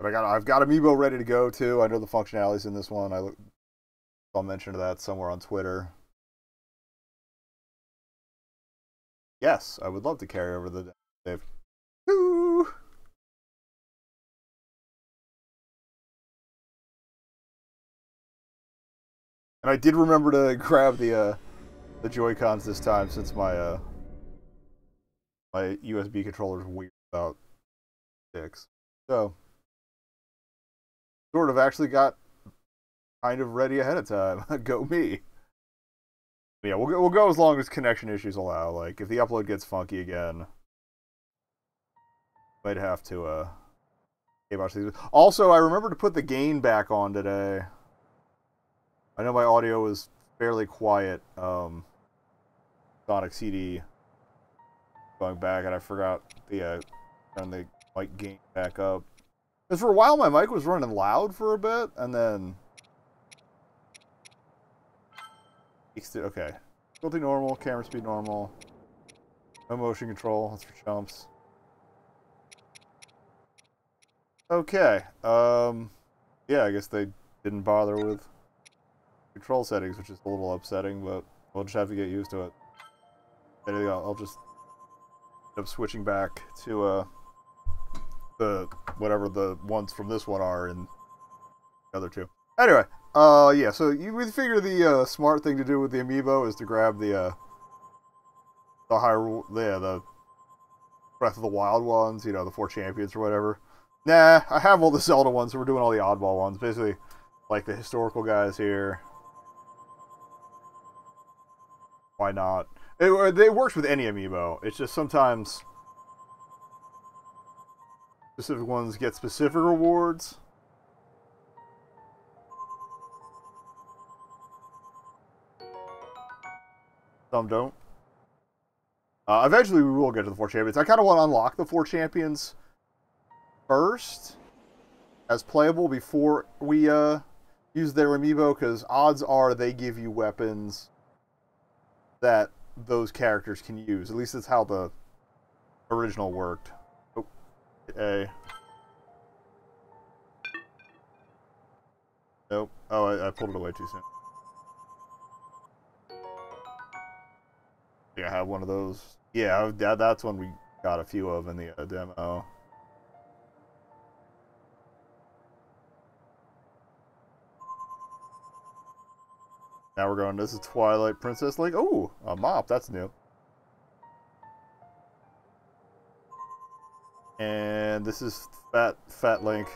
But I've got Amiibo ready to go too. I know the functionality's in this one. I'll mention that somewhere on Twitter. Yes, I would love to carry over the Dave. Woo! And I did remember to grab the Joy-Cons this time, since my my USB controller's weird about sticks. So sort of actually got kind of ready ahead of time. Go me. Yeah, we'll go as long as connection issues allow. Like if the upload gets funky again, might have to watch these. Also, I remember to put the gain back on today. I know my audio was fairly quiet, Sonic CD going back, and I forgot the turn the mic gain back up. Because for a while my mic was running loud for a bit, and then okay, difficulty normal, camera speed normal, no motion control. That's for chumps. Okay, yeah, I guess they didn't bother with control settings, which is a little upsetting, but we'll just have to get used to it. Anyway, I'll just end up switching back to the whatever the ones from this one are and the other two. Anyway, yeah, so you would figure the smart thing to do with the Amiibo is to grab the Hyrule, yeah, the Breath of the Wild ones, you know, the 4 champions or whatever. Nah, I have all the Zelda ones, so we're doing all the oddball ones, basically, like the historical guys here. Why not? It works with any Amiibo. It's just sometimes specific ones get specific rewards. Some don't. Eventually we will get to the 4 champions. I kind of want to unlock the 4 champions first as playable before we use their Amiibo, because odds are they give you weapons that those characters can use. At least that's how the original worked. Oh, hit A. Nope. Oh, I pulled it away too soon. I have one of those. Yeah, that's one we got a few of in the demo. Now we're going, this is Twilight Princess Lake. Oh, a mop, that's new. And this is Fat Link.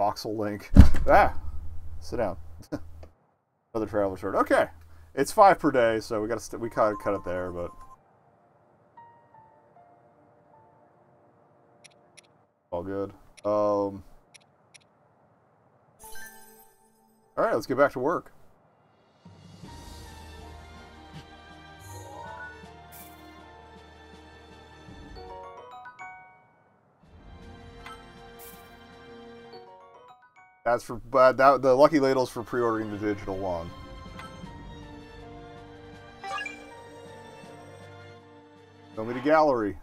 Voxel Link. Ah! Sit down. Another traveler shirt. Okay. It's 5 per day, so we kind of cut it there, but all good. All right, let's get back to work. That's for the Lucky Ladle's for pre-ordering the digital one. Show me the gallery.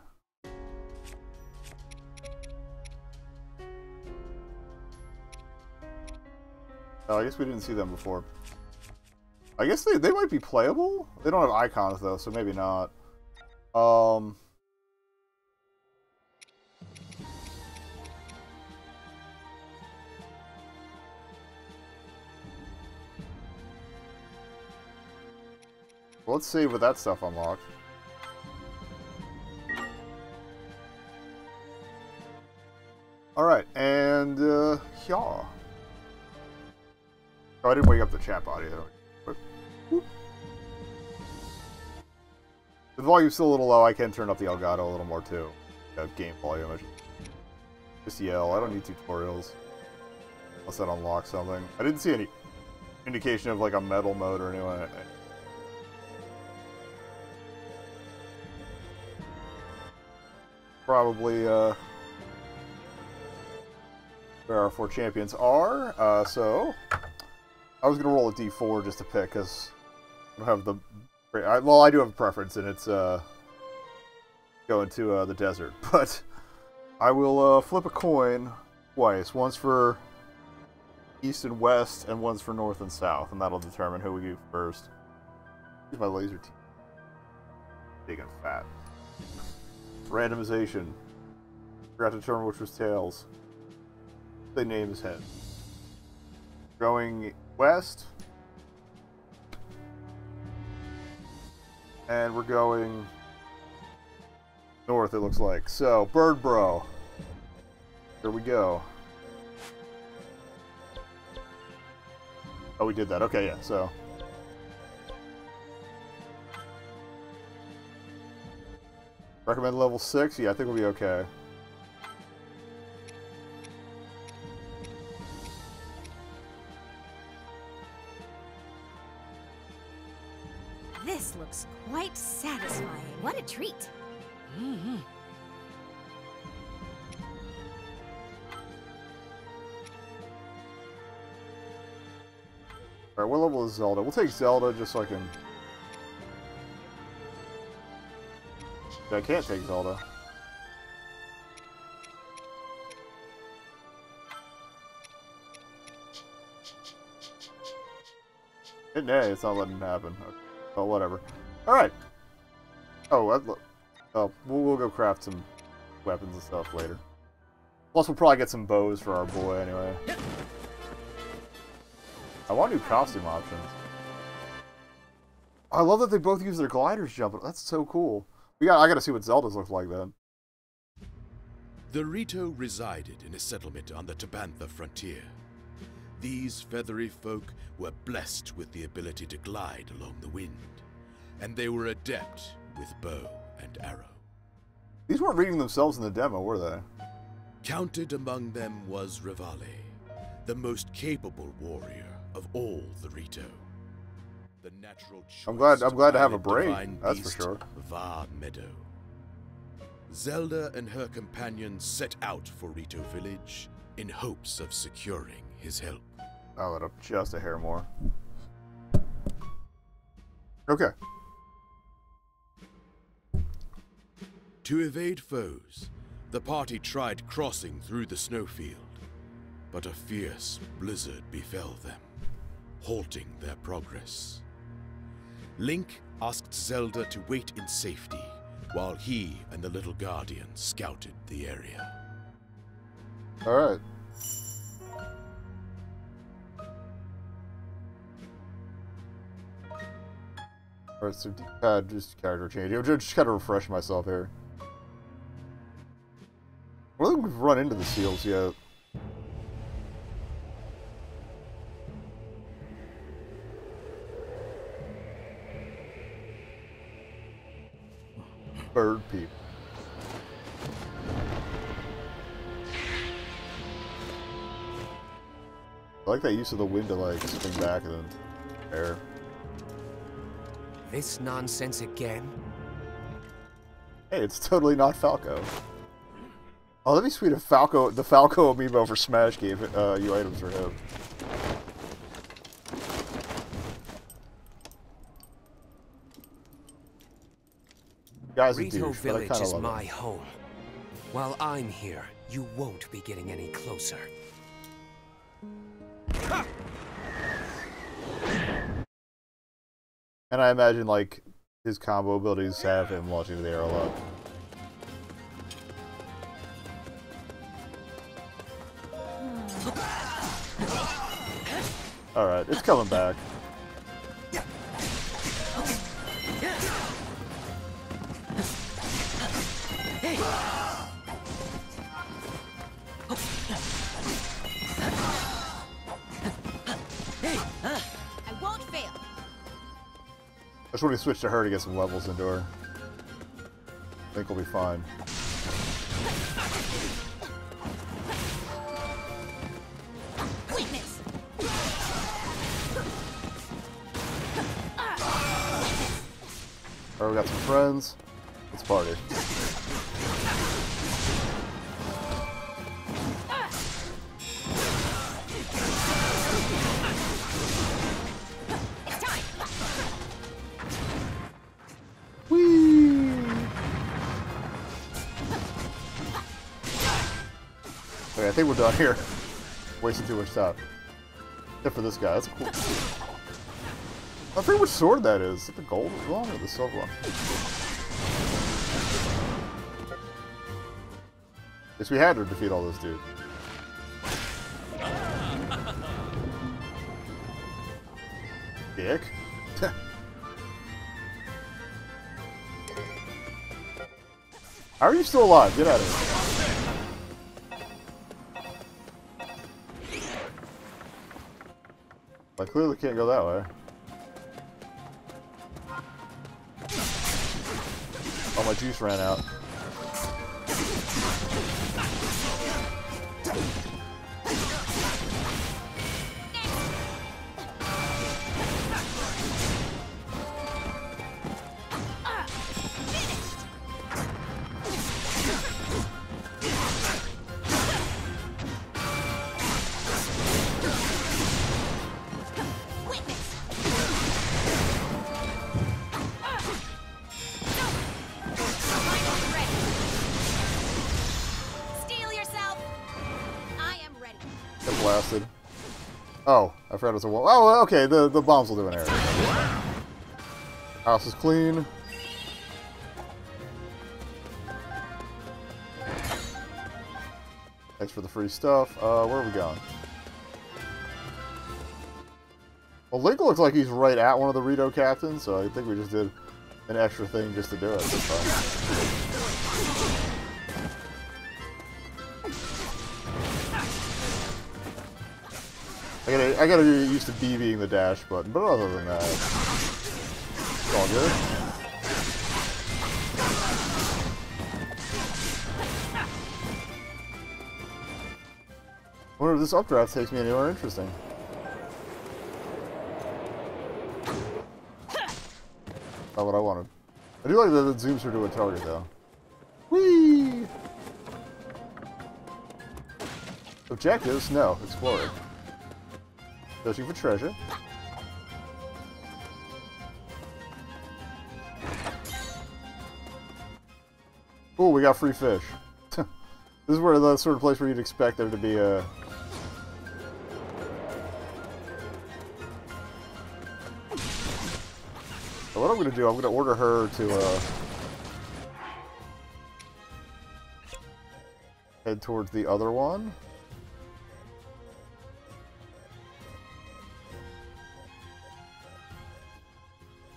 Oh, I guess we didn't see them before. I guess they might be playable? They don't have icons, though, so maybe not. Well, let's see what that stuff unlocked. Alright, and, yeah. Oh, I didn't wake up the chat body, though. The volume's still a little low. I can turn up the Elgato a little more, too. Game volume. Just yell. I don't need tutorials. Unless that unlocks something. I didn't see any indication of, like, a metal mode or anything. Probably, where our 4 champions are, so I was gonna roll a d4 just to pick, because I don't have the well, I do have a preference, and it's going to the desert, but I will flip a coin twice. Once for east and west, and one's for north and south, and that'll determine who we do first. Here's my laser team. Big and fat. Randomization. Forgot to determine which was tails. They name his head. Going west. And we're going north, it looks like. So, Bird Bro. Here we go. Oh, we did that. Okay, yeah, so. Recommend level 6? Yeah, I think we'll be okay. This looks quite satisfying. What a treat. Mm-hmm. Alright, what level is Zelda? We'll take Zelda just so I can... I can't take Zelda. Nah, it's not letting it happen. Okay. Oh, whatever. Alright. Oh, we'll go craft some weapons and stuff later. Plus, we'll probably get some bows for our boy anyway. I want new costume options. I love that they both use their gliders jumping. That's so cool. I gotta see what Zelda's look like then. The Rito resided in a settlement on the Tabantha frontier. These feathery folk were blessed with the ability to glide along the wind, and they were adept with bow and arrow. These weren't reading themselves in the demo, were they? Counted among them was Revali, the most capable warrior of all the Rito. The natural choice I'm glad to have a brain, that's for sure. Vah Medoh. Zelda and her companions set out for Rito Village in hopes of securing his help. I'll let up just a hair more. Okay. To evade foes, the party tried crossing through the snowfield, but a fierce blizzard befell them, halting their progress. Link asked Zelda to wait in safety while he and the little guardian scouted the area. Alright. Alright, so just character change. I'm just kind of refreshing myself here. I don't think we've run into the seals yet. Bird people. I like that use of the wind to like swing back and then air. This nonsense again? Hey, it's totally not Falco. Oh, that'd be sweet if Falco, the Falco Amiibo for Smash gave you items for him. Rito Village is my home. While I'm here, you won't be getting any closer. And I imagine, like, his combo abilities have him launching the air a lot. Alright, it's coming back. I just want to switch to her to get some levels into her. I think we'll be fine. Weakness. Alright, we got some friends. Let's party. Okay, I think we're done here. Wasting too much time. Except for this guy. That's cool. I forget which sword that is. Is it the gold one or the silver one? Guess we had to defeat all those dudes. Dick. How are you still alive? Get out of here. I clearly can't go that way. Oh, my juice ran out. Oh, I forgot it's a wall. Oh, okay, the bombs will do an area. House is clean. Thanks for the free stuff. Where are we going? Well, Link looks like he's right at one of the Rito captains, so I think we just did an extra thing just to do it this time. I gotta get used to BBing the dash button, but other than that, it's all good. I wonder if this updraft takes me anywhere interesting. Not what I wanted. I do like that it zooms her to a target, though. Whee! Objectives? No. Exploring. Searching for treasure. Ooh, we got free fish. This is where the sort of place where you'd expect there to be a... So what I'm going to do, I'm going to order her to head towards the other one.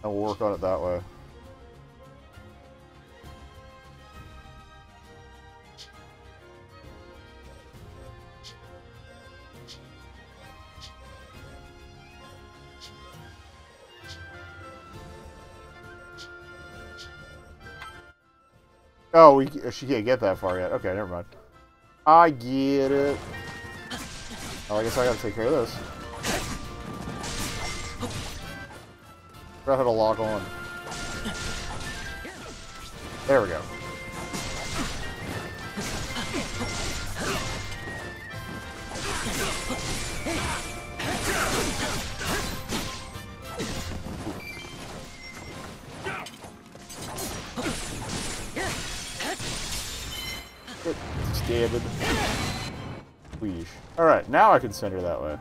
And we'll work on it that way. Oh, she can't get that far yet. Okay, never mind. I get it. Oh, I guess I gotta take care of this. I forgot how to log on. There we go. Stab it. Weesh. Alright, now I can send her that way.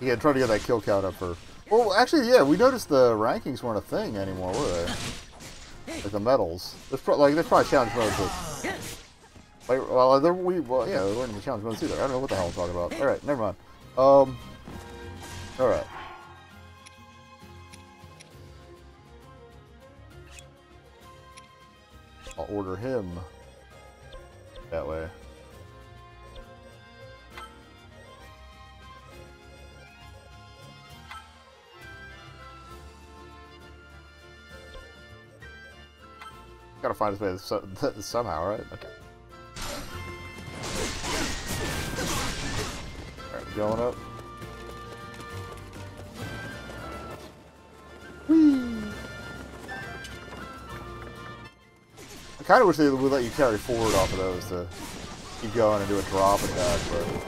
Yeah, try to get that kill count up for... Well, actually, yeah, we noticed the rankings weren't a thing anymore, were they? Like the medals. There's probably challenge modes. Like, well, yeah, there weren't any challenge modes either. I don't know what the hell I'm talking about. Alright, never mind. Alright. I'll order him that way. Gotta find his way somehow, right? Okay. Alright, going up. Whee! kind of wish they would let you carry forward off of those to keep going and do a drop and dodge, but...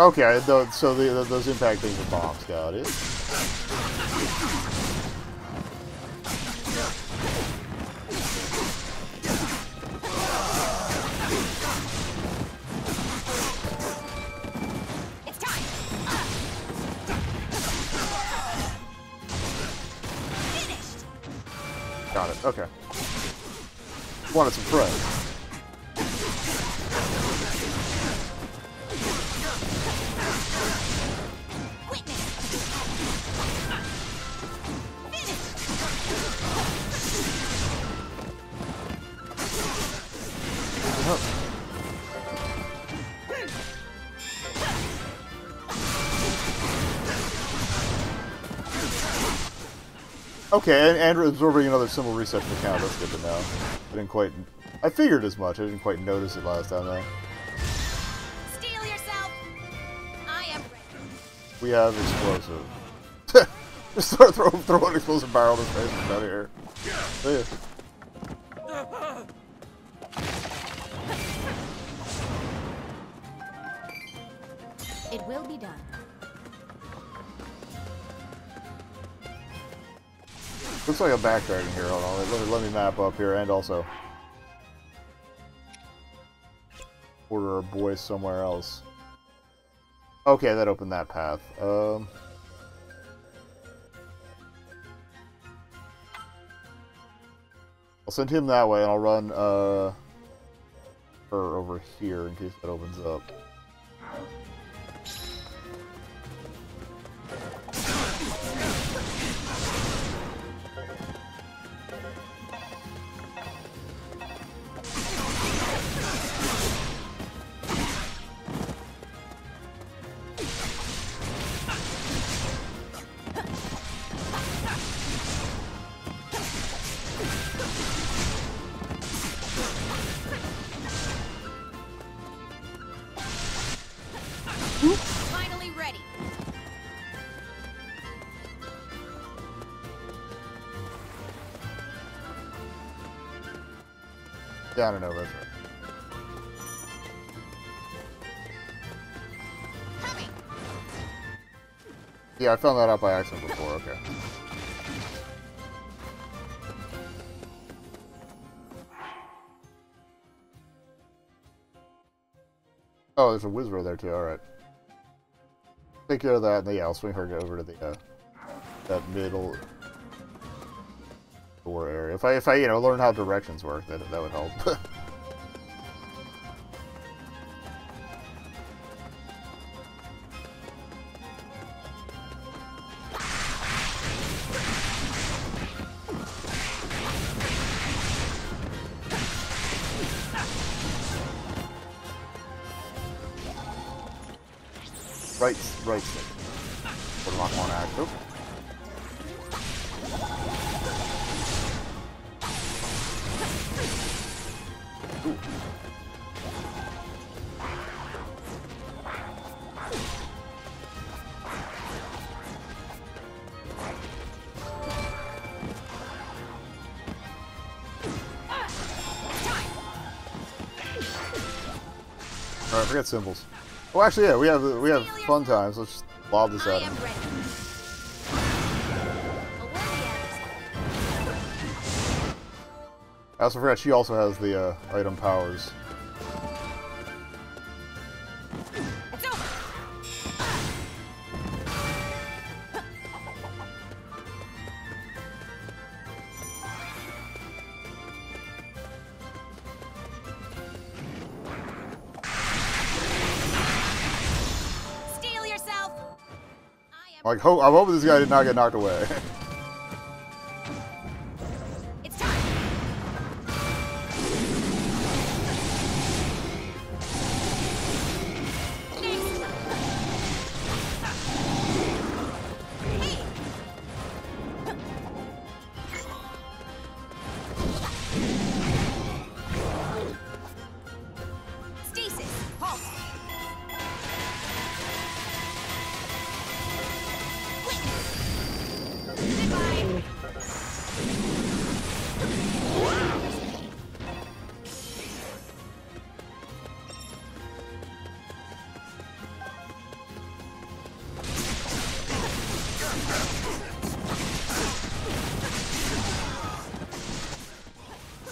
Okay, so those impact things are bombs, got it. It's time. Got it, okay. Wanted some prey. Okay, and absorbing another symbol reset for the count, that's good to know. I didn't quite... I figured as much, I didn't quite notice it last time though. Steal yourself! I am ready. We have explosive. Just start throwing explosive barrel to space out of here. See ya. It will be done. Looks like a backdragon here. Hold on, let me map up here and also order a boy somewhere else. Okay, that opened that path. I'll send him that way, and I'll run her over here in case that opens up. Down and over. Yeah, I found that out by accident before, okay. Oh, there's a wizard there too, alright. Take care of that, and yeah, I'll swing her over to the, that middle... area. If I you know, learn how directions work, that would help. Right stick. Put him on one action. Oops. Forget symbols. Oh, actually, yeah, we have fun times. Let's just lob this at him. I also forgot she also has the item powers. Like, I'm hoping this guy did not get knocked away.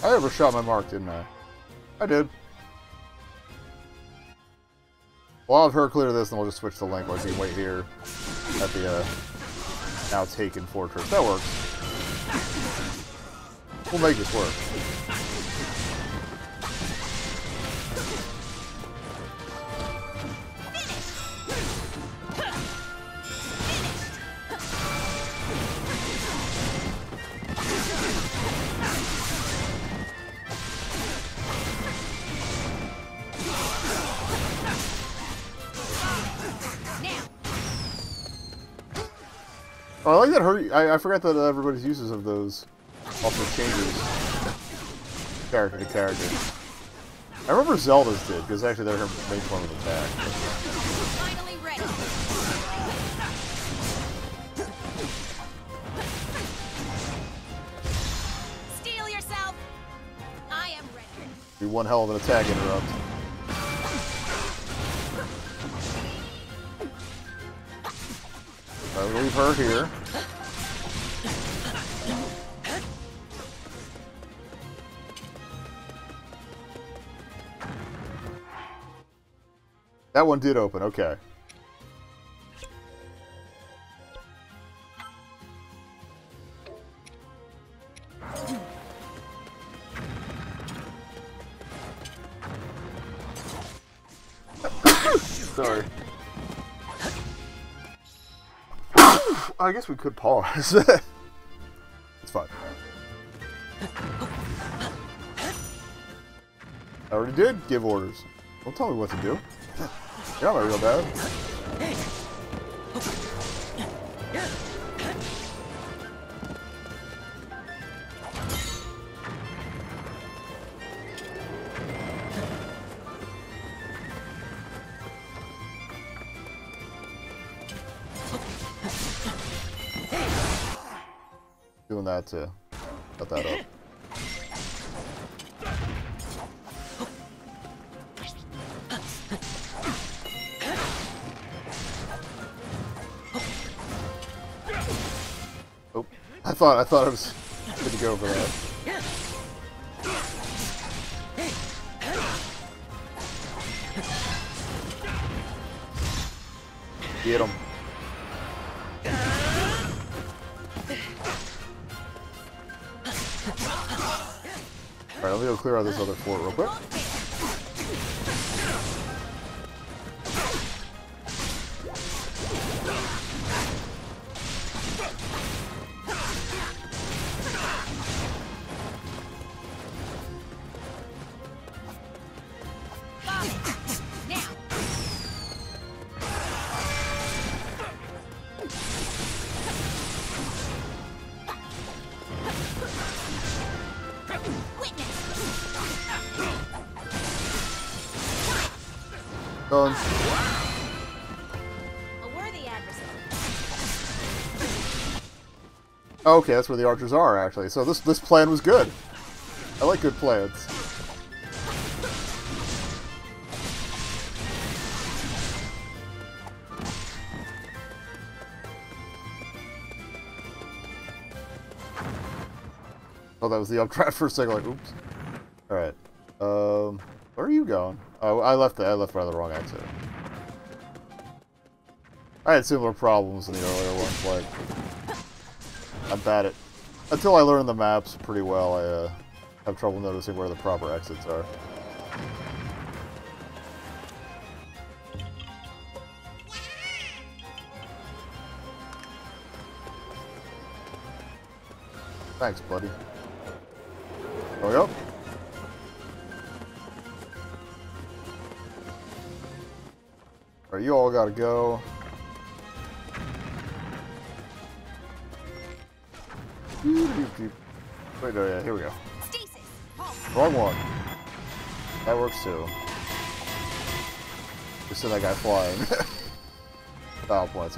I overshot my mark, didn't I? I did. Well, I'll have her clear this, and we'll just switch to Link while you can wait here at the now taken fortress. That works. We'll make this work. Oh, I like that her. I forgot that everybody's uses of those also changes character to character. I remember Zelda's did, because actually they're her main form of attack. Finally ready. Steal yourself. I am ready. Be one hell of an attack interrupt. I leave her here. That one did open, okay. Sorry. I guess we could pause. It's fine. I already did give orders. Don't tell me what to do. You're not my real dad. Doing that to cut that up. I thought I was good to go for that. Get him. Alright, let me go clear out this other fort real quick. Okay, that's where the archers are, actually. So this plan was good. I like good plans. Oh, that was the updraft for a second. Like, oops. All right. Where are you going? Oh, I left by the wrong exit. I had similar problems in the earlier ones, like. I'm bad at... Until I learn the maps pretty well, I have trouble noticing where the proper exits are. Thanks, buddy. There we go. Alright, you all gotta go. Wait, no, yeah, here we go. Wrong one. That works too. Just send that guy flying. Foul points.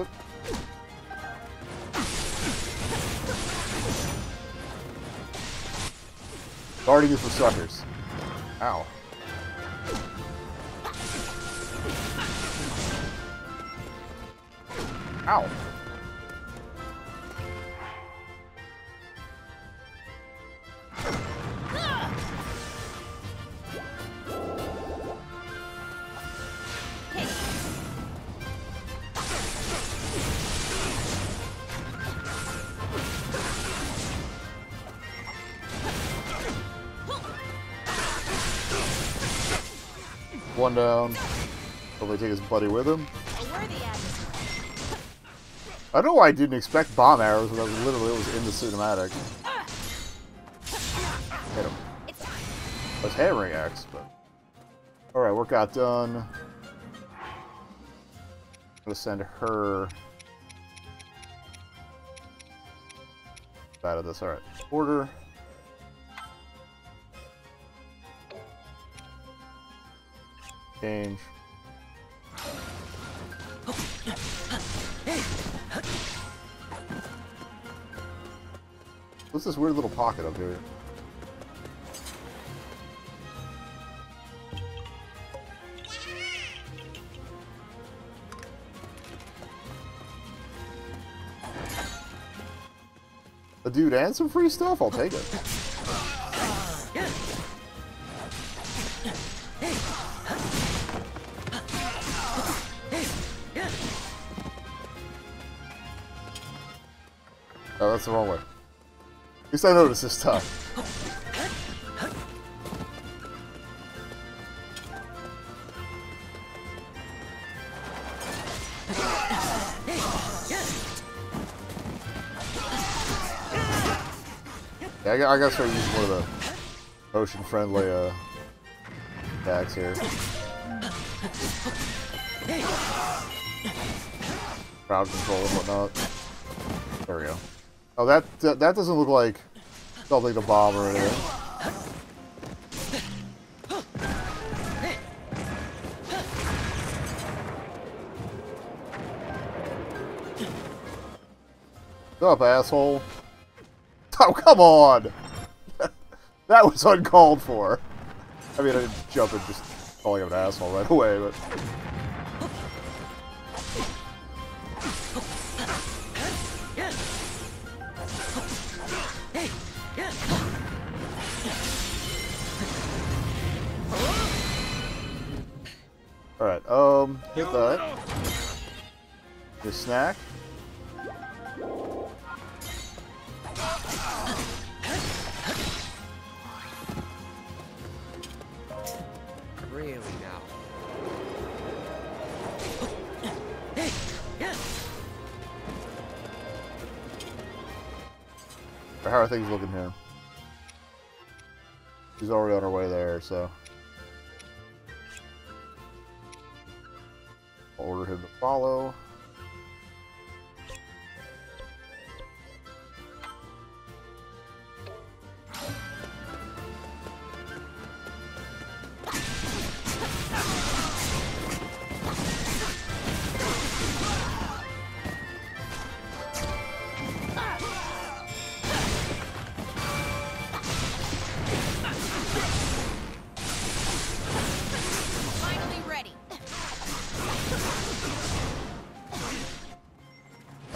Guarding you for suckers. Ow. Ow. One down. Hopefully take his buddy with him. I don't know why I didn't expect bomb arrows when I was literally in the cinematic. Hit him. I was hammering axe, but... Alright, work got done. I'm gonna send her... out of this, alright. Order. Change. What's this weird little pocket up here? A dude and some free stuff? I'll take it. Oh, that's the wrong way. At least I noticed this time. Yeah, I gotta start using more of the ocean-friendly attacks here. Crowd control and whatnot. There we go. Oh, that doesn't look like something to bomb or anything. What's up, asshole? Oh, come on! That was uncalled for. I mean, I didn't jump and just calling him an asshole right away, but... Alright, hit that. Your snack. Really now. How are things looking here? She's already on her way there, so... order him to follow.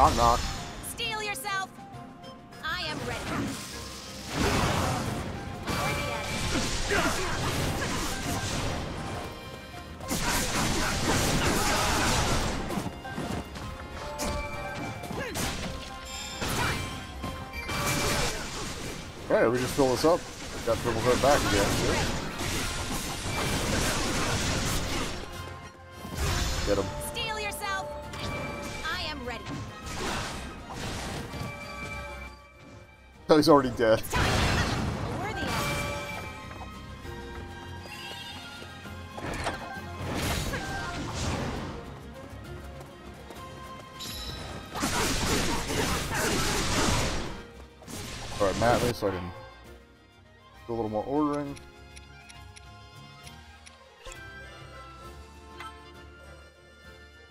Knock, knock. Steal yourself. I am ready. Alright, we just fill this up. Got triple cut back again. Get him. Steal yourself. I am ready. He's already dead. Alright, Matt, wait so I can do a little more ordering.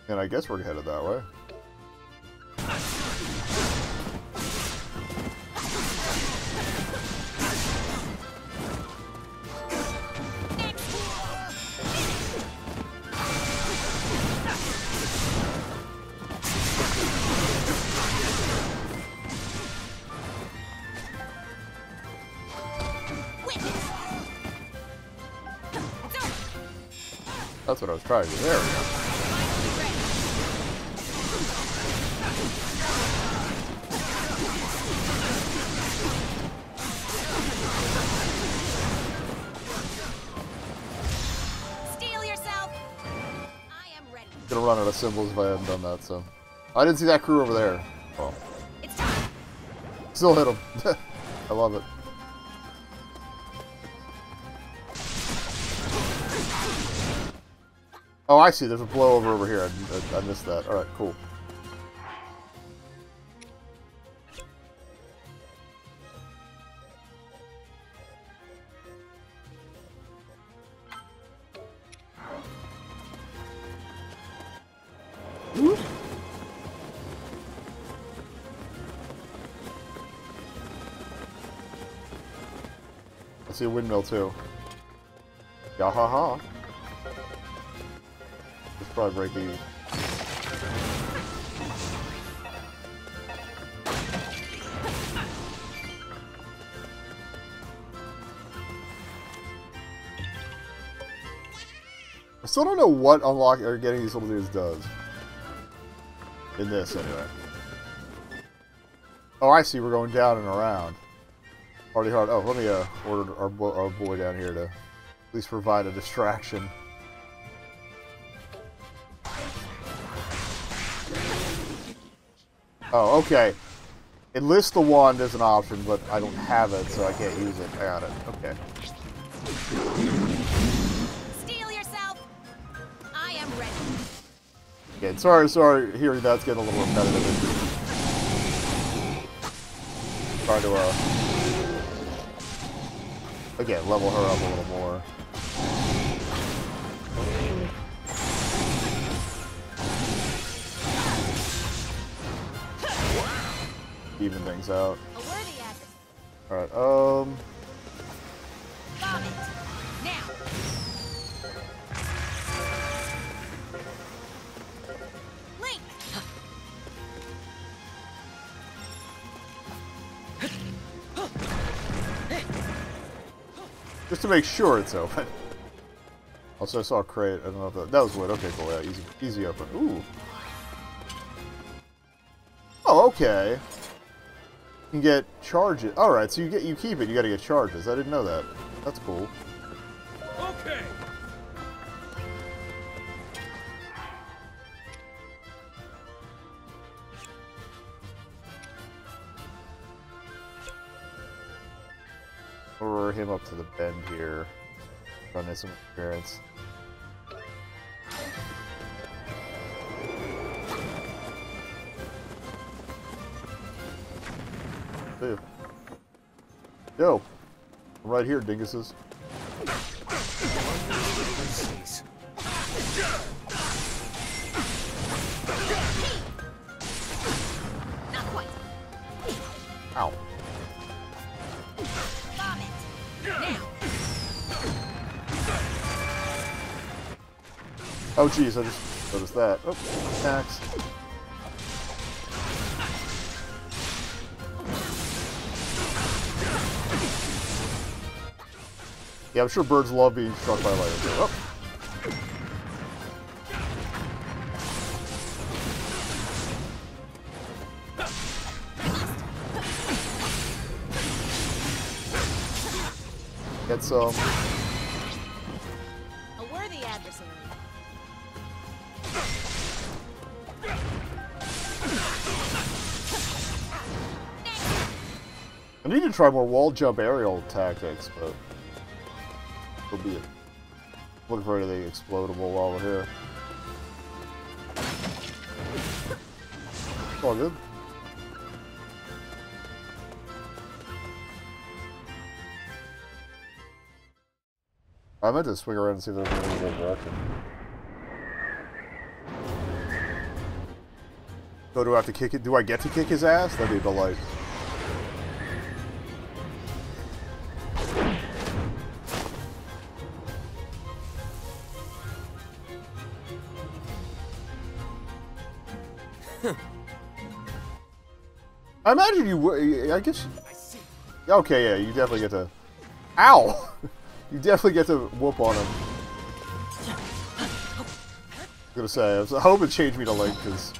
And I guess we're headed that way. That's what I was trying to do. There we go. Steal yourself. gonna run out of symbols if I hadn't done that, so. I didn't see that crew over there. Well. It's time. Still hit him. I love it. Oh, I see. There's a blowover over here. I missed that. Alright, cool. I see a windmill too. Yahaha. Let's probably break these. I still don't know what unlocking or getting these little dudes does. In this, anyway. Oh, I see. We're going down and around. Already hard. Oh, let me order our boy down here to at least provide a distraction. Oh, okay. Enlist the wand is an option, but I don't have it, so I can't use it. I got it. Okay. Steal yourself. I am ready. Okay, sorry. Hearing that's getting a little repetitive. Trying to again, level her up a little more. Even things out. Alright, Vomit. Now. Link. Just to make sure it's open. Also, I saw a crate. I don't know if that was wood. Okay, cool. Yeah, easy open. Ooh. Oh, okay. You can get charges. All right, so you keep it. You got to get charges. I didn't know that. That's cool. Okay. Order him up to the bend here. Run his appearance. Yo, I'm right here, dinguses. Not quite. Ow. Bomb it. Now. Oh, jeez, I just noticed that. Oh, attacks. Yeah, I'm sure birds love being struck by lightning. Oh. Get some. A worthy adversary. I need to try more wall jump aerial tactics, but. Be it. Looking for anything explodable while we're here. It's all good. I meant to swing around and see if there's any more direction. So do I have to kick it? Do I get to kick his ass? That'd be a delight. I imagine you would. I guess. Okay, yeah, you definitely get to. Ow! You definitely get to whoop on him. I was gonna say, I hope it changed me to Link, because.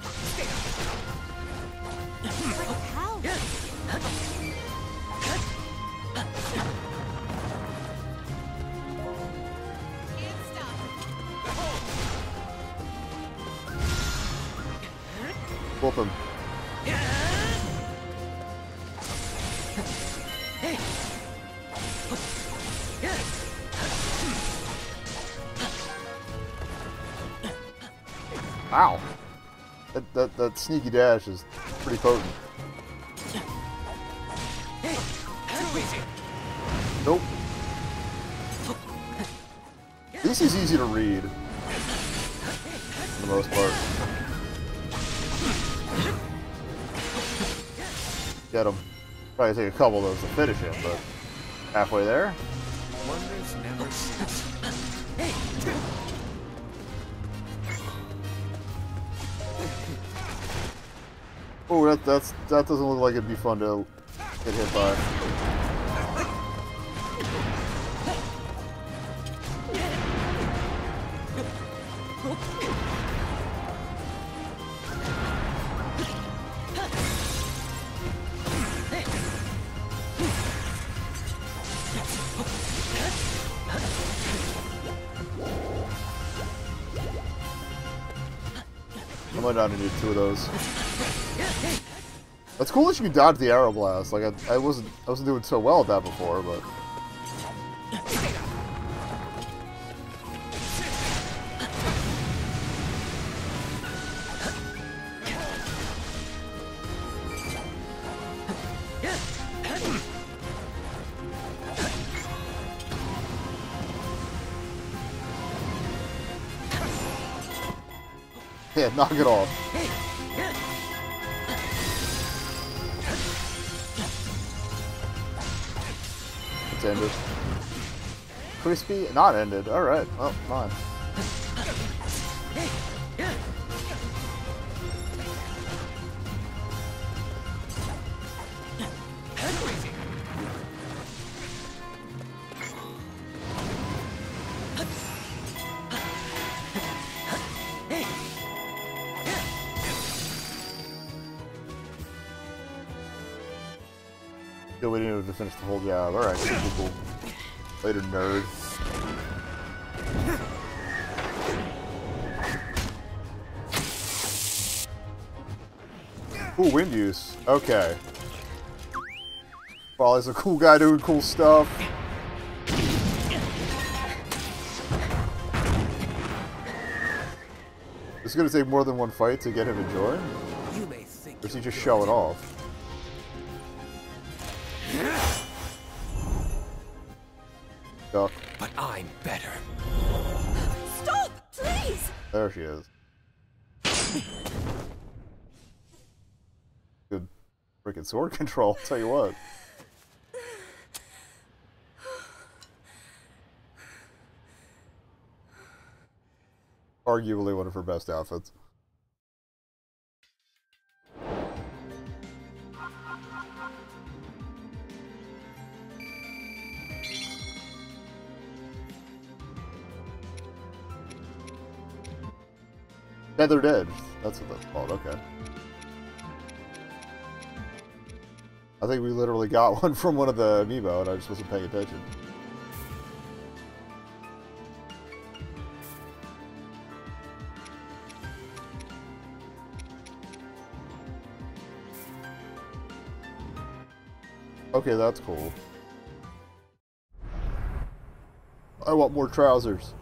open. Wow. That sneaky dash is pretty potent. Nope. This is easy to read, for the most part. Get him. Probably take a couple of those to finish him, but halfway there. Wonders never cease. Oh, that doesn't look like it'd be fun to get hit by. I might not need two of those. That's cool that you can dodge the arrow blast. Like I wasn't doing so well at that before, but yeah, knock it off. Ended. Crispy? Not ended. Alright. Well, fine. We didn't have to finish the whole job. Alright, cool. Later, nerd. Ooh, wind use. Okay. Revali's a cool guy doing cool stuff. It's gonna take more than one fight to get him to join? Or is he just showing off? Duck. But I'm better. Stop, please. There she is. Good freaking sword control, I'll tell you what. Arguably one of her best outfits. Feathered Edge. That's what that's called. Okay. I think we literally got one from one of the Amiibo, and I just wasn't paying attention. Okay, that's cool. I want more trousers.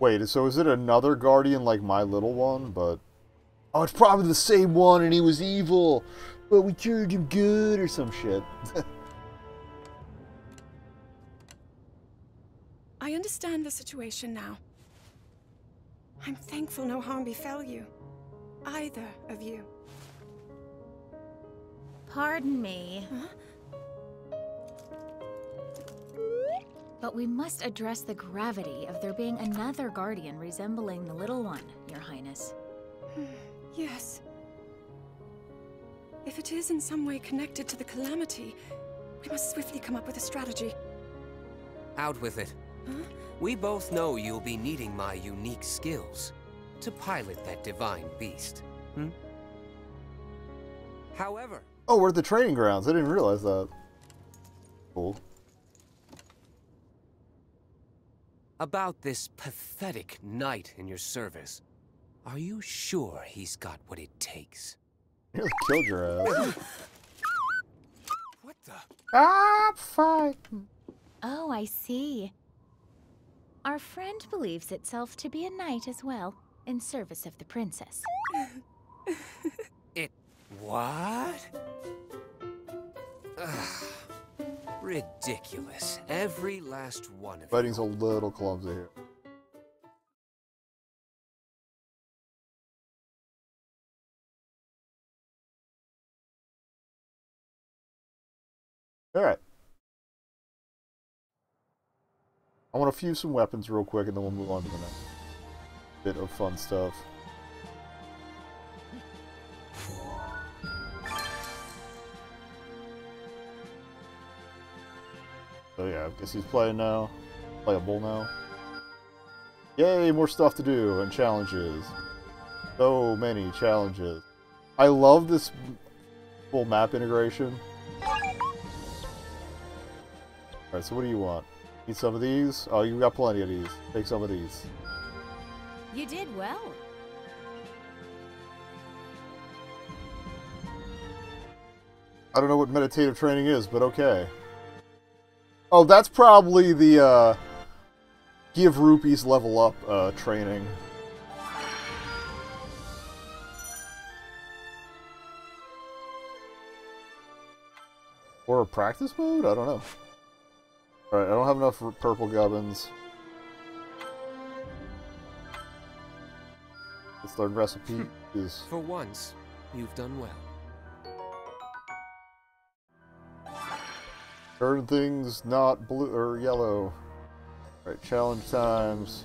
Wait, so is it another guardian like my little one, but... Oh, it's probably the same one and he was evil, but we cured him good or some shit. I understand the situation now. I'm thankful no harm befell you. Either of you. Pardon me. Huh? But we must address the gravity of there being another guardian resembling the little one, Your Highness. Yes. If it is in some way connected to the calamity, we must swiftly come up with a strategy. Out with it. Huh? We both know you'll be needing my unique skills to pilot that divine beast. Hmm? However... Oh, we're at the training grounds. I didn't realize that. Cool. About this pathetic knight in your service. Are you sure he's got what it takes? Nearly killed your ass. What the? Ah, fuck. Oh, I see. Our friend believes itself to be a knight as well, in service of the princess. It... what? Ugh. Ridiculous. Every last one of them. Writing's a little clumsy here. Alright. I want to fuse some weapons real quick and then we'll move on to the next bit of fun stuff. So yeah, I guess he's playable now. Yay, more stuff to do and challenges. So many challenges. I love this full map integration. Alright, so what do you want? Need some of these? Oh, you got plenty of these. Take some of these. You did well. I don't know what meditative training is, but okay. Oh, that's probably the, give rupees level up, training. Or a practice mode? I don't know. Alright, I don't have enough purple gubbins. Let's learn recipe. For once, you've done well. Turn things not blue or yellow. Alright, challenge times.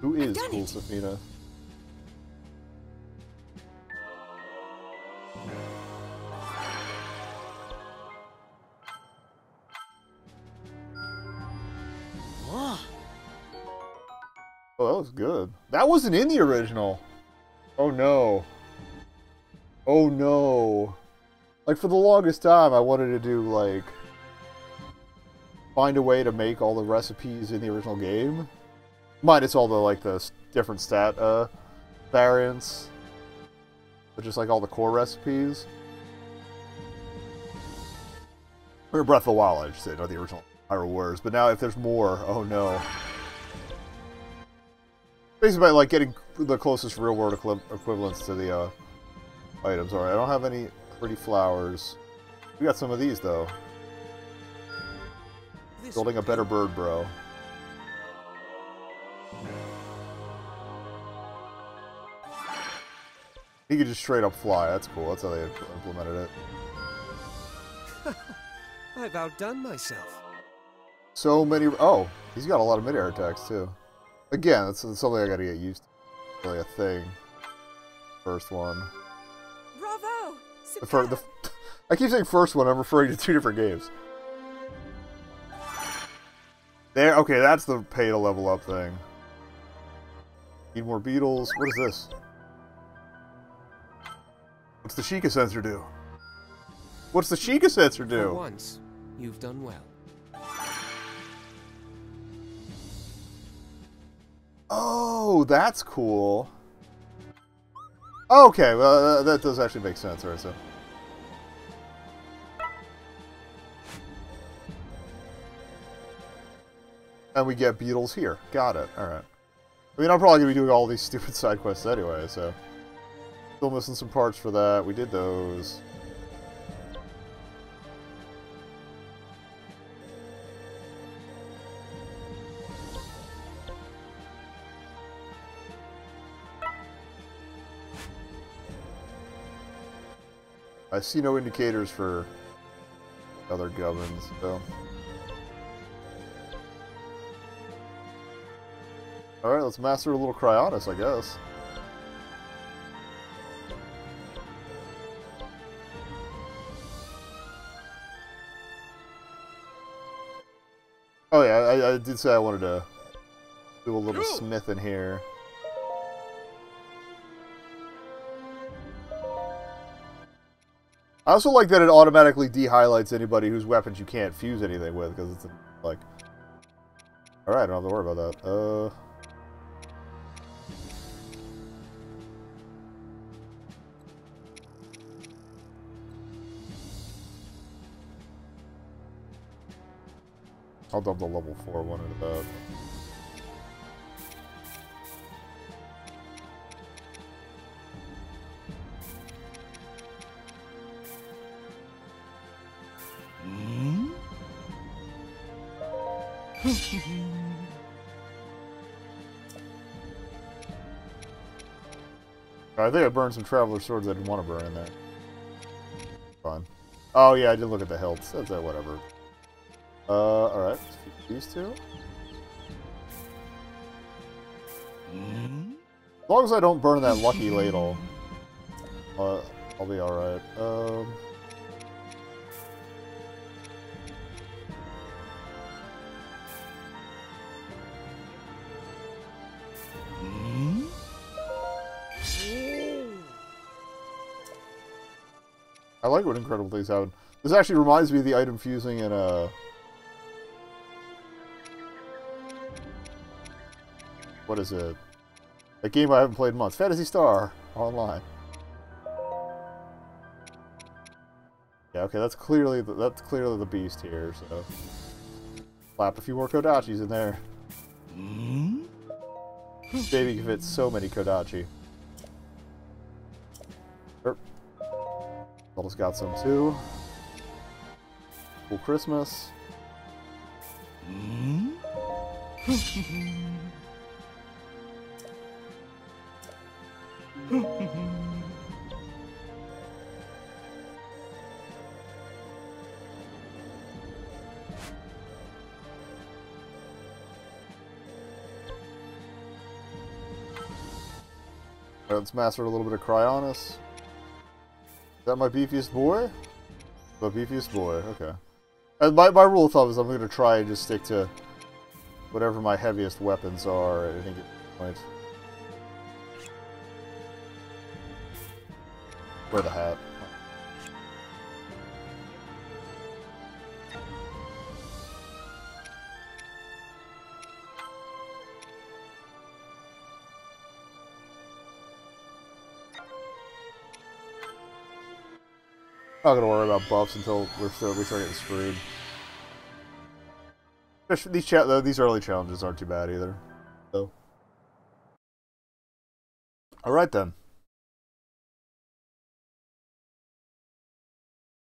Who is Cool Safina? Whoa. Oh, that was good. That wasn't in the original. Oh no. Oh no. Like, for the longest time, I wanted to do, like, find a way to make all the recipes in the original game. Minus all the, like, the different stat, variants. But just, like, all the core recipes. Or Breath of the Wild, I just said, not the original Hyrule Warriors. But now, if there's more, oh no. Basically, by, like, getting the closest real-world equivalents to the, items. Alright, I don't have any... pretty flowers. We got some of these though. Building a better bird, bro. He could just straight up fly. That's cool. That's how they implemented it. I've outdone myself. So many. Oh, he's got a lot of mid-air attacks too. Again, that's something I gotta get used to. Really a thing. First one. I keep saying first one, I'm referring to two different games. There, okay, that's the pay to level up thing. Need more beetles. What is this? What's the Sheikah sensor do? What's the Sheikah sensor do? For once, you've done well. Oh, that's cool. Okay, well, that does actually make sense, right? So, and we get beetles here. Got it. All right. I mean, I'm probably gonna be doing all these stupid side quests anyway, so still missing some parts for that. We did those. I see no indicators for other gubbins, so. Alright, let's master a little Cryonis, I guess. Oh yeah, I did say I wanted to do a little smith in here. I also like that it automatically de-highlights anybody whose weapons you can't fuse anything with, because it's like... Alright, I don't have to worry about that. I'll dump the level 4 one into that. I think I burned some Traveler Swords I didn't want to burn in there. Fine. Oh yeah, I did look at the hilts. That's that, whatever. Alright. These two. As long as I don't burn that Lucky Ladle, I'll be alright. I like when incredible things happen. This actually reminds me of the item fusing in what is it? A game I haven't played in months. Fantasy Star Online. Yeah, okay, that's clearly the beast here. So, slap a few more Kodachis in there. This baby can fit so many Kodachi. Little's got some too. Cool Christmas. Right, let's master a little bit of Cryonis. Is that my beefiest boy? My beefiest boy, okay. And my rule of thumb is I'm going to try and just stick to whatever my heaviest weapons are at any point. Wear the hat. Not gonna worry about buffs until we start getting screwed. These early challenges aren't too bad either. So, all right then.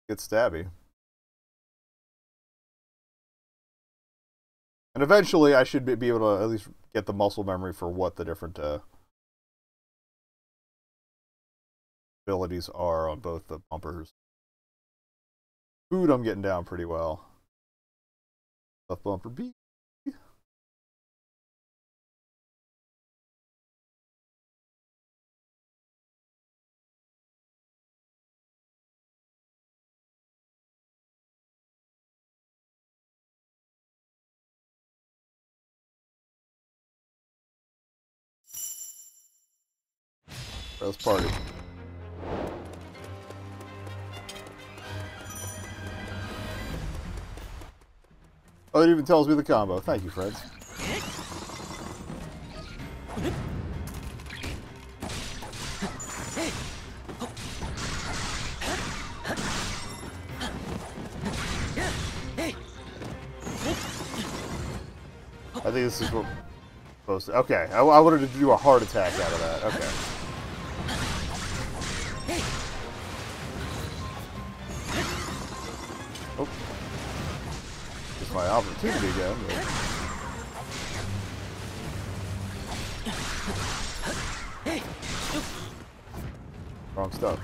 Get stabby. And eventually, I should be able to at least get the muscle memory for what the different abilities are on both the bumpers. Food I'm getting down pretty well. Left bumper B. Let's party. Oh, it even tells me the combo. Thank you, friends. I think this is what we're supposed to... Okay, I wanted to do a heart attack out of that. Okay. My opportunity again. Wrong stuff.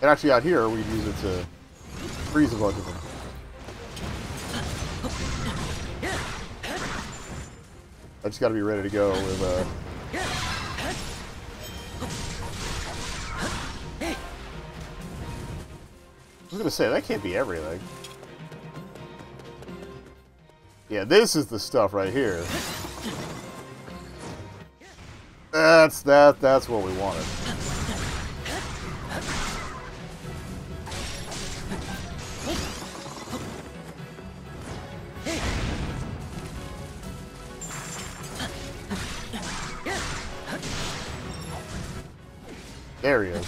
And actually, out here, we use it to freeze a bunch of them. I just got to be ready to go with. I was gonna say, that can't be everything. Yeah, this is the stuff right here. That's what we wanted. There he is.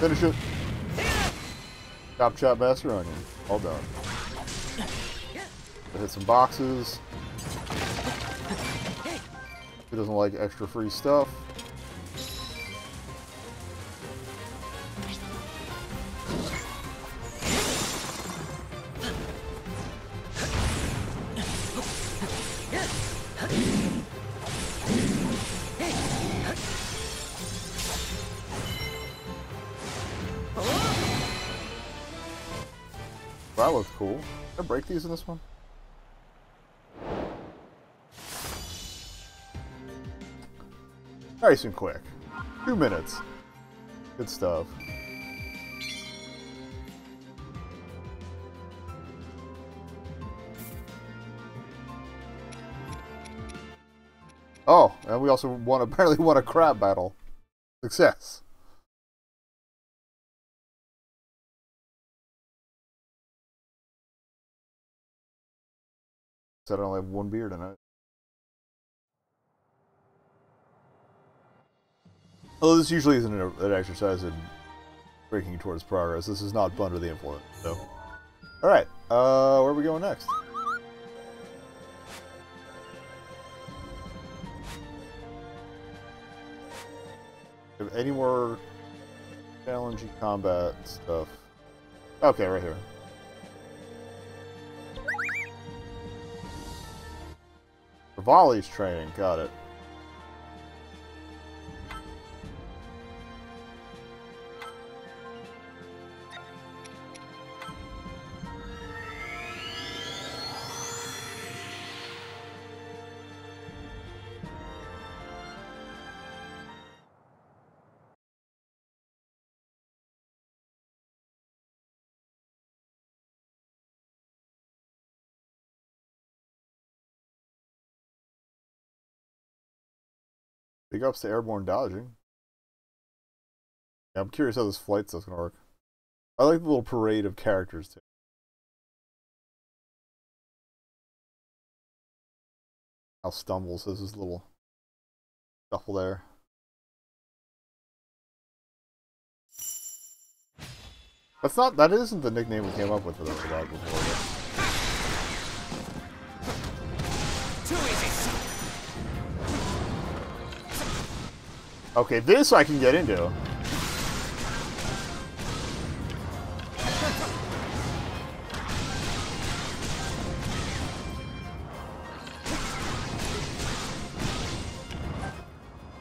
Finish it. Chop, chop, master onion. All done. Hit some boxes. He doesn't like extra free stuff. That looks cool. Can I break these in this one? Nice and quick. 2 minutes. Good stuff. Oh, and we also apparently won a crab battle. Success. Said I only have one beer tonight. Although this usually isn't an exercise in breaking towards progress. This is not under the influence, so. Alright, where are we going next? Have any more challenging combat stuff? Okay, right here. Revali's training, got it. Big ups to airborne dodging. Yeah, I'm curious how this flight stuff's gonna work. I like the little parade of characters too. Now stumbles, so there's this little shuffle there. That isn't the nickname we came up with for those guys before. Too easy. Okay, this I can get into.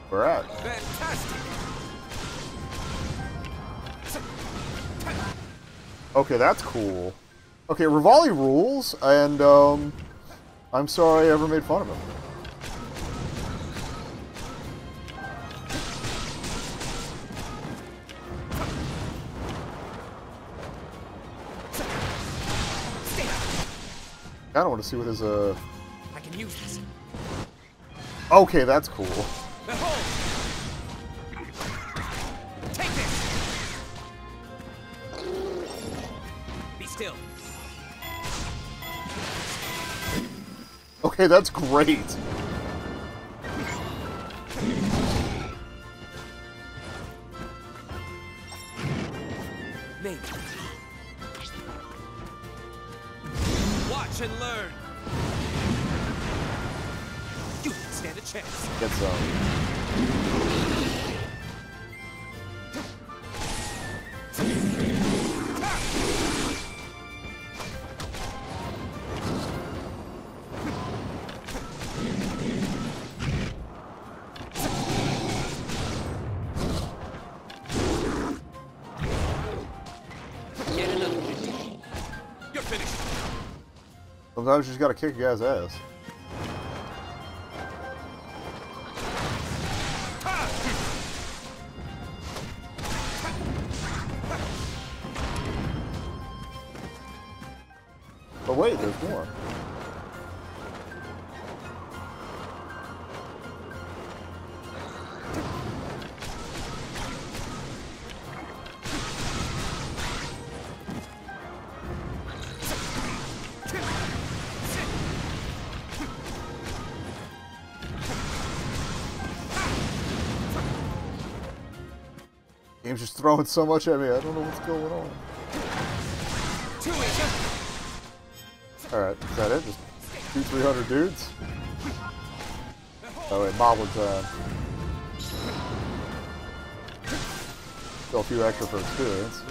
We're at. Fantastic. Okay, that's cool. Okay, Revali rules, and I'm sorry I ever made fun of him. I don't want to see what his I can use this. Okay, that's cool. Behold. Take this. Be still. Okay, that's great. And learn. You can stand a chance. Get some. Get another routine. You're finished. Sometimes you just gotta kick your guy's ass. But wait, there's more. Game's just throwing so much at me. I don't know what's going on. Alright, is that it? Just 200-300 dudes? Oh wait, mob was, still a few extra for experience.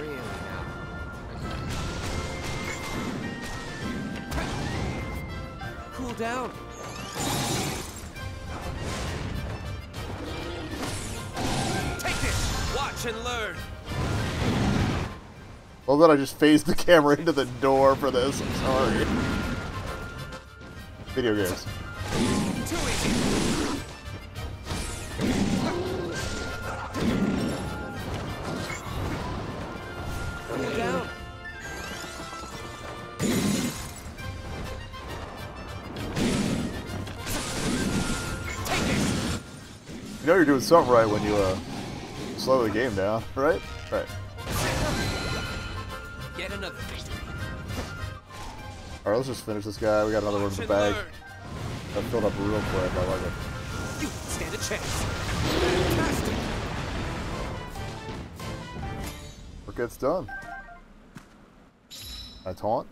Cool down. Take this! Watch and learn! Well, then I just phased the camera into the door for this. I'm sorry. Video games. Too easy. Down. You know you're doing something right when you slow the game down, right? Right. Get another victory. All right, let's just finish this guy. We got another one in the bag. That filled up real quick. I like it. You stand a chance. Fantastic. Work gets done. I taunt.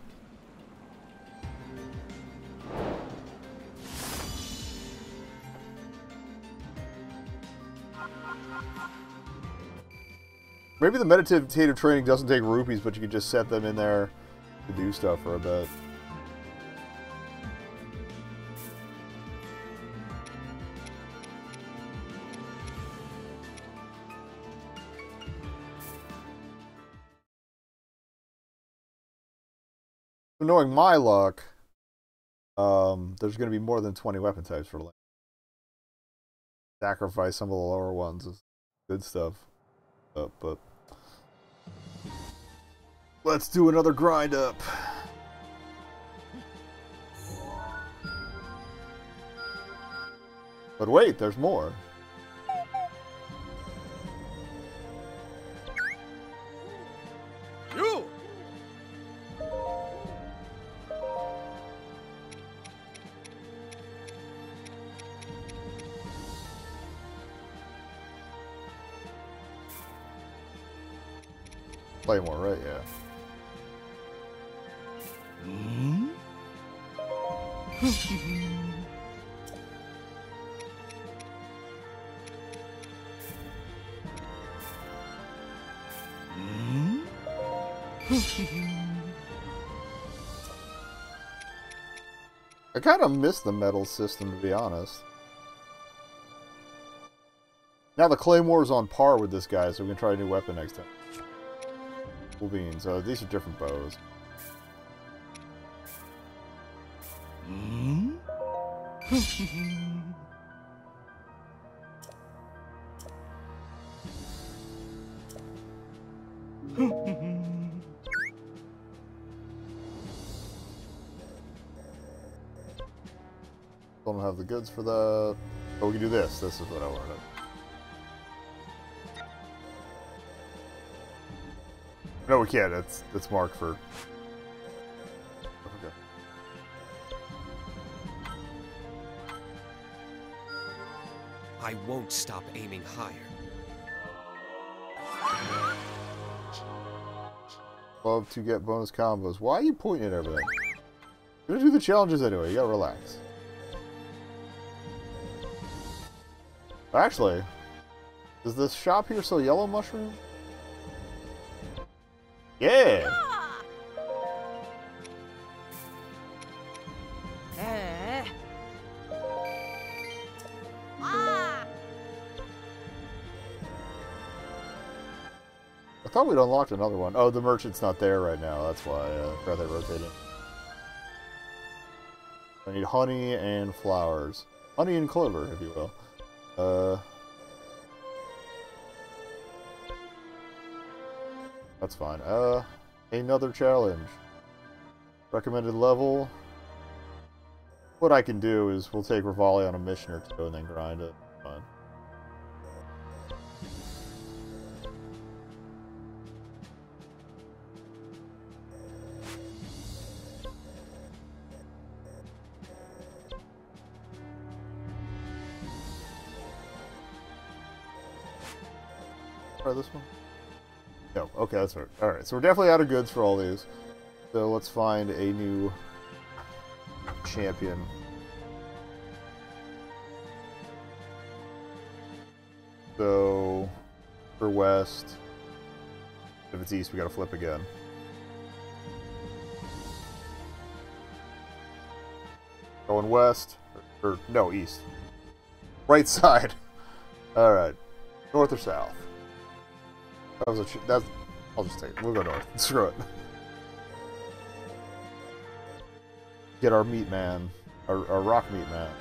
Maybe the meditative training doesn't take rupees, but you can just set them in there to do stuff for a bit. Knowing my luck, there's going to be more than 20 weapon types for land. Sacrifice some of the lower ones is good stuff, but let's do another grind up. But wait, there's more. Play more, right? Yeah. I kind of miss the metal system, to be honest. Now the claymore is on par with this guy, so we can try a new weapon next time. Cool beans. These are different bows. Don't have the goods for that. But we can do this. This is what I wanted. No, we can't. It's marked for. Okay. I won't stop aiming higher. Love to get bonus combos. Why are you pointing at everything? You're gonna do the challenges anyway. You gotta relax. Actually, is this shop here still yellow mushroom? Yeah. I thought we'd unlocked another one. Oh, the merchant's not there right now. That's why I'd rather rotate it. I need honey and flowers. Honey and clover, if you will. That's fine. Another challenge. Recommended level. What I can do is we'll take Revali on a mission or two and then grind it. Fine. Try this one. No, okay, that's right. Alright, so we're definitely out of goods for all these. So let's find a new champion. So, for west, if it's east, we gotta flip again. Going west, or no, east. Right side. Alright. North or south? That was a, that's, I'll just take it. We'll go north. Screw it. Get our meat man. Our rock meat man.